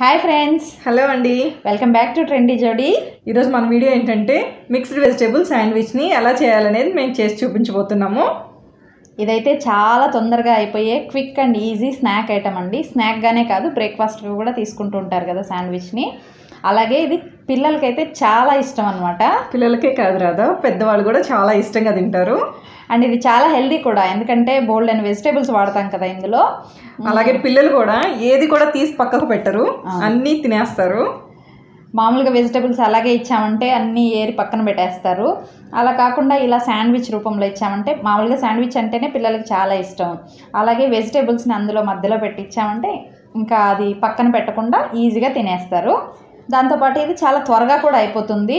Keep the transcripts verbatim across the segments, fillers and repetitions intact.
हाय friends hello अंडी welcome back to trendy जोडी मन वीडियो एंटंटे मिक्स्ड वेजिटेबल सैंडविच नी एला चेयालनेदी मेम चेसि चूपिंचबोतुन्नामु। इदैते चाला तोंदरगा अयिपोये quick and easy snack item अंडी। स्नैक गाने कादु ब्रेकफास्ट कूडा तीसुकुंटू उंटारु कदा सैंडविच नी। అలాగే ఇది పిల్లలకైతే చాలా ఇష్టం అన్నమాట। పిల్లలకే కాదు రాదా, పెద్దవాళ్ళు కూడా చాలా ఇష్టంగా తింటారు. అండ్ ఇది చాలా హెల్తీ కూడా, ఎందుకంటే బోల్డ్ అండ్ వెజిటబుల్స్ వాడతాం కదా ఇందులో. అలాగే పిల్లలు కూడా ఏది కూడా తీసి పక్కకు పెట్టరు, అన్నీ తినేస్తారు. మామూలుగా వెజిటబుల్స్ అలాగే ఇచ్చామంటే అన్నీ ఏరి పక్కన పెట్టేస్తారు. అలా కాకుండా ఇలా శాండ్విచ్ రూపంలో ఇచ్చామంటే, మామూలుగా శాండ్విచ్ అంటేనే పిల్లలకు చాలా ఇష్టం. అలాగే వెజిటబుల్స్ని అందులో మధ్యలో పెట్టి ఇచ్చామంటే ఇంకా అది పక్కన పెట్టకుండా ఈజీగా తినేస్తారు. దాంతో పాటు ఇది చాలా త్వరగా కూడా అయిపోతుంది.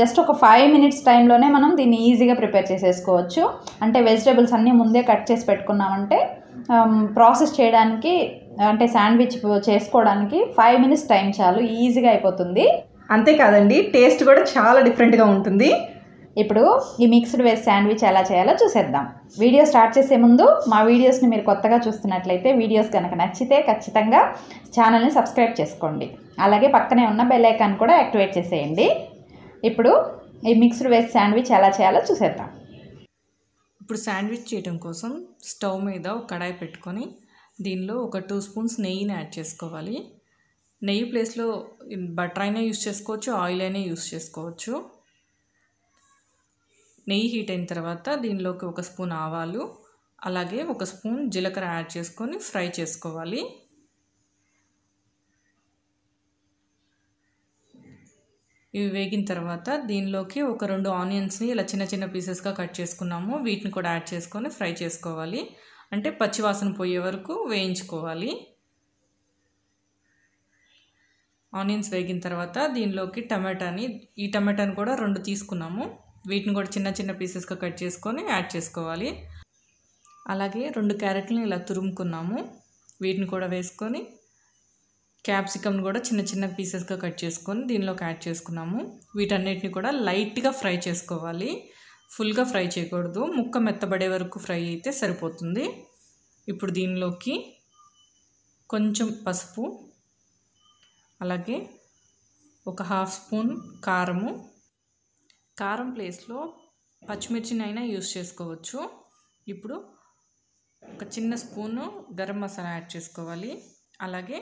జస్ట్ ఒక ఫైవ్ మినిట్స్ టైంలోనే మనం దీన్ని ఈజీగా ప్రిపేర్ చేసేసుకోవచ్చు. అంటే వెజిటబుల్స్ అన్నీ ముందే కట్ చేసి పెట్టుకున్నామంటే ప్రాసెస్ చేయడానికి, అంటే శాండ్విచ్ చేసుకోవడానికి ఫైవ్ మినిట్స్ టైం చాలు, ఈజీగా అయిపోతుంది. అంతేకాదండి టేస్ట్ కూడా చాలా డిఫరెంట్గా ఉంటుంది. ఇప్పుడు ఈ మిక్స్డ్ వెజ్ శాండ్విచ్ ఎలా చేయాలో చూసేద్దాం. వీడియో స్టార్ట్ చేసే ముందు మా వీడియోస్ని మీరు కొత్తగా చూస్తున్నట్లయితే, వీడియోస్ కనుక నచ్చితే ఖచ్చితంగా ఛానల్ని సబ్స్క్రైబ్ చేసుకోండి. అలాగే పక్కనే ఉన్న బెల్ ఐకాన్ కూడా యాక్టివేట్ చేసేయండి. ఇప్పుడు ఈ మిక్స్డ్ వెజ్ శాండ్విచ్ ఎలా చేయాలో చూసేద్దాం. ఇప్పుడు శాండ్విచ్ చేయడం కోసం స్టవ్ మీద ఒక కడాయి పెట్టుకొని దీనిలో ఒక టూ స్పూన్స్ నెయ్యిని యాడ్ చేసుకోవాలి. నెయ్యి ప్లేస్లో బటర్ అయినా యూస్ చేసుకోవచ్చు, ఆయిల్ అయినా యూస్ చేసుకోవచ్చు. నెయ్యి హీట్ అయిన తర్వాత దీనిలోకి ఒక స్పూన్ ఆవాలు అలాగే ఒక స్పూన్ జీలకర్ర యాడ్ చేసుకొని ఫ్రై చేసుకోవాలి. ఇవి వేగిన తర్వాత దీనిలోకి ఒక రెండు ఆనియన్స్ని ఇలా చిన్న చిన్న పీసెస్గా కట్ చేసుకున్నాము, వీటిని కూడా యాడ్ చేసుకొని ఫ్రై చేసుకోవాలి. అంటే పచ్చివాసన పోయే వరకు వేయించుకోవాలి. ఆనియన్స్ వేగిన తర్వాత దీనిలోకి టమాటాని, ఈ టమాటాని కూడా రెండు తీసుకున్నాము, వీటిని కూడా చిన్న చిన్న పీసెస్గా కట్ చేసుకొని యాడ్ చేసుకోవాలి. అలాగే రెండు క్యారెట్లను ఇలా తురుముకున్నాము, వీటిని కూడా వేసుకొని క్యాప్సికమ్ని కూడా చిన్న చిన్న పీసెస్గా కట్ చేసుకొని దీనిలోకి యాడ్ చేసుకున్నాము. వీటన్నిటిని కూడా లైట్గా ఫ్రై చేసుకోవాలి, ఫుల్గా ఫ్రై చేయకూడదు. ముక్క మెత్తబడే వరకు ఫ్రై అయితే సరిపోతుంది. ఇప్పుడు దీనిలోకి కొంచెం పసుపు అలాగే ఒక హాఫ్ స్పూన్ కారము, కారం ప్లేస్లో పచ్చిమిర్చినైనా యూస్ చేసుకోవచ్చు. ఇప్పుడు ఒక చిన్న స్పూను గరం మసాలా యాడ్ చేసుకోవాలి. అలాగే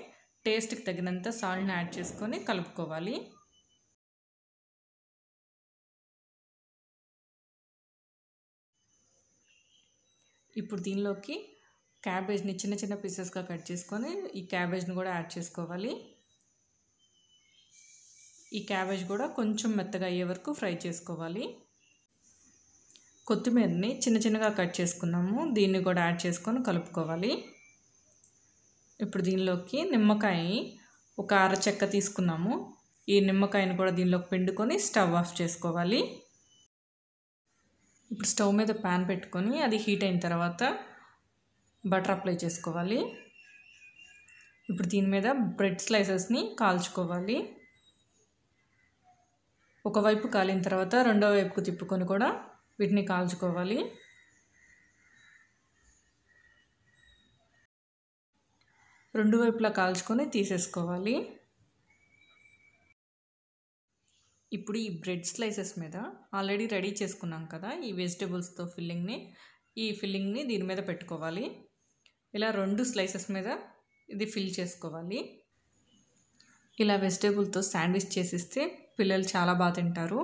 టేస్ట్కి తగినంత సాల్ట్ని యాడ్ చేసుకొని కలుపుకోవాలి. ఇప్పుడు దీనిలోకి క్యాబేజ్ని చిన్న చిన్న పీసెస్గా కట్ చేసుకొని ఈ క్యాబేజ్ని కూడా యాడ్ చేసుకోవాలి. ఈ క్యాబేజ్ కూడా కొంచెం మెత్తగా అయ్యే వరకు ఫ్రై చేసుకోవాలి. కొత్తిమీరని చిన్న చిన్నగా కట్ చేసుకున్నాము, దీన్ని కూడా యాడ్ చేసుకొని కలుపుకోవాలి. ఇప్పుడు దీనిలోకి నిమ్మకాయ ఒక అర చెక్క తీసుకున్నాము, ఈ నిమ్మకాయని కూడా దీనిలోకి పిండుకొని స్టవ్ ఆఫ్ చేసుకోవాలి. ఇప్పుడు స్టవ్ మీద ప్యాన్ పెట్టుకొని అది హీట్ అయిన తర్వాత బటర్ అప్లై చేసుకోవాలి. ఇప్పుడు దీని మీద బ్రెడ్ స్లైసెస్ని కాల్చుకోవాలి. ఒకవైపు కాలిన తర్వాత రెండో వైపుకు తిప్పుకొని కూడా వీటిని కాల్చుకోవాలి. రెండు వైపులా కాల్చుకొని తీసేసుకోవాలి. ఇప్పుడు ఈ బ్రెడ్ స్లైసెస్ మీద ఆల్రెడీ రెడీ చేసుకున్నాం కదా ఈ వెజిటబుల్స్తో ఫిల్లింగ్ని, ఈ ఫిల్లింగ్ని దీని మీద పెట్టుకోవాలి. ఇలా రెండు స్లైసెస్ మీద ఇది ఫిల్ చేసుకోవాలి. ఇలా వెజిటేబుల్తో శాండ్విచ్ చేసిస్తే పిల్లలు చాలా బాగా తింటారు.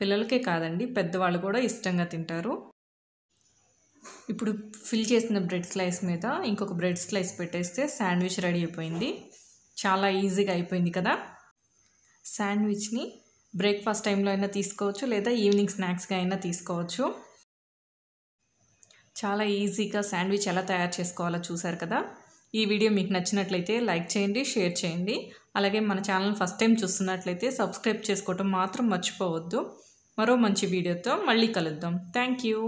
పిల్లలకే కాదండి పెద్దవాళ్ళు కూడా ఇష్టంగా తింటారు. ఇప్పుడు ఫిల్ చేసిన బ్రెడ్ స్లైస్ మీద ఇంకొక బ్రెడ్ స్లైస్ పెట్టేస్తే శాండ్విచ్ రెడీ అయిపోయింది. చాలా ఈజీగా అయిపోయింది కదా. శాండ్విచ్ని బ్రేక్ఫాస్ట్ టైంలో అయినా తీసుకోవచ్చు, లేదా ఈవినింగ్ స్నాక్స్గా అయినా తీసుకోవచ్చు. చాలా ఈజీగా శాండ్విచ్ ఎలా తయారు చేసుకోవాలో చూసారు కదా. ఈ వీడియో మీకు నచ్చినట్లయితే లైక్ చేయండి, షేర్ చేయండి. అలాగే మన ఛానల్ ఫస్ట్ టైం చూస్తున్నట్లయితే సబ్స్క్రైబ్ చేసుకోవటం మాత్రం మర్చిపోవద్దు. మరో మంచి వీడియోతో మళ్ళీ కలుద్దాం. Thank you.